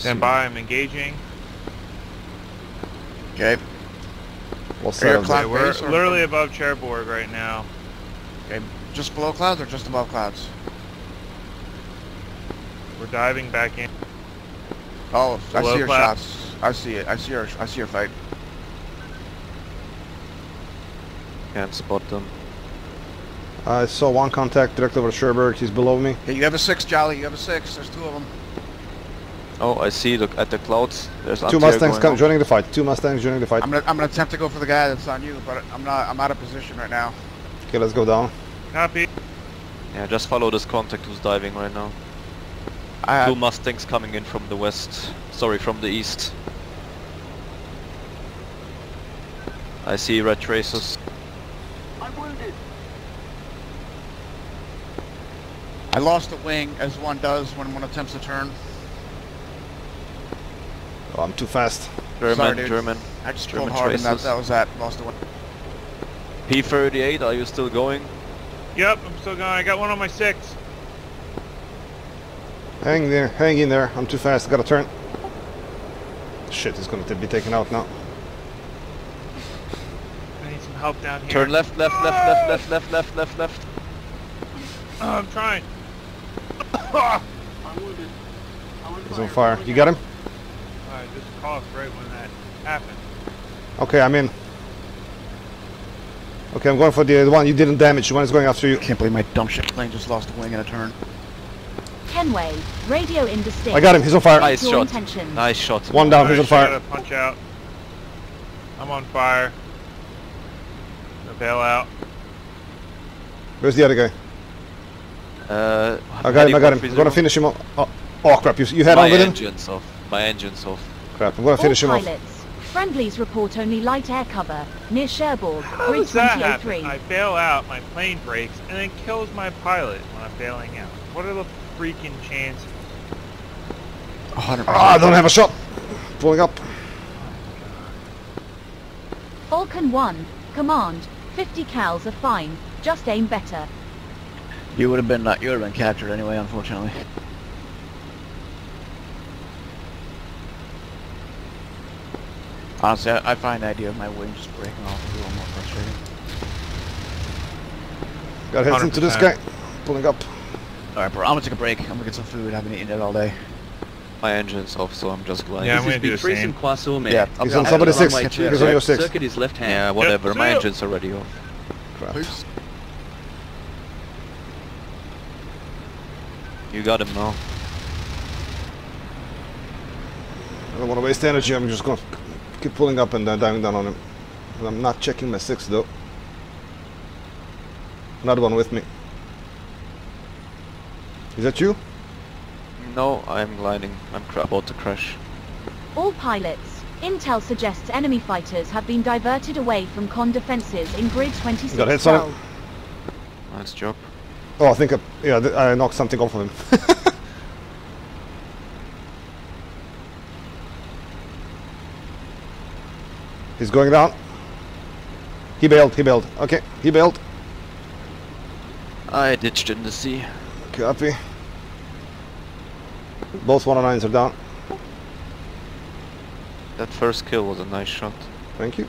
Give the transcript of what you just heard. Stand by, I'm engaging. Okay. We'll settle that. We're literally above Cherbourg right now. Okay, just below clouds or just above clouds? We're diving back in. Oh, I see your shots. I see it. I see your fight. Can't spot them. I saw one contact direct over Cherbourg. He's below me. Hey, you have a 6, Jolly. You have a 6. There's 2 of them. Oh, I see. Look at the clouds. There's 2 Mustangs joining the fight. 2 Mustangs joining the fight. I'm gonna attempt to go for the guy that's on you, but I'm out of position right now. Okay, let's go down. Copy. Yeah, just follow this contact who's diving right now. 2 Mustangs coming in from the west. Sorry, from the east. I see red tracers. I'm wounded. I lost a wing, as one does when one attempts to turn. Oh, I'm too fast. German, sorry, German. I just pulled hard and that was that. Lost a wing. P-38, are you still going? Yep, I'm still going. I got one on my 6. Hang in there, I'm too fast, gotta turn. Shit, he's gonna be taken out now. I need some help down here. Turn left, left, left, left, left, left, left, left, left. Oh, I'm trying. I'm wounded. He's on fire. You got him? I just coughed right when that happened. Okay, I'm in. Okay, I'm going for the one you didn't damage, the one that's going after you. I can't believe my dumb shit plane just lost a wing in a turn. Kenway, radio indistinct. I got him, he's on fire. Nice shot. Nice shot. One down, he's on fire. Punch out. I'm on fire. The bailout. Where's the other guy? I got him. I'm gonna finish him off. Oh crap, you had on with him? My engine's off. Crap, I'm gonna finish him off. Friendlies report only light air cover near Cherbourg, Route 283. I bail out, my plane breaks, and then kills my pilot when I'm bailing out. What are the freaking chance. 100%. Oh, I don't have a shot. Pulling up. Falcon One, command. 50 cals are fine. Just aim better. You would have been captured anyway, unfortunately. Honestly, I find the idea of my wing just breaking off a little more frustrating. Got heads into this guy. Pulling up. Alright bro, I'm gonna take a break. I'm gonna get some food. I haven't eaten it all day. My engine's off, so I'm just glad. Yeah, I'm gonna do the same. Yeah, he's on somebody's 6. He's on your 6. Circuit is left hand. Yeah, whatever. Yep. My engine's already off. Crap. Oops. You got him now. I don't want to waste energy. I'm just gonna keep pulling up and diving down on him. And I'm not checking my 6 though. Another one with me. Is that you? No, I'm gliding. I'm about to crash. All pilots, intel suggests enemy fighters have been diverted away from con defenses in grid 26. Got hit on him. Nice job. Oh, I think I knocked something off of him. He's going down. He bailed. Okay, he bailed. I ditched in the sea. Copy. Both 109s are down. That first kill was a nice shot. Thank you.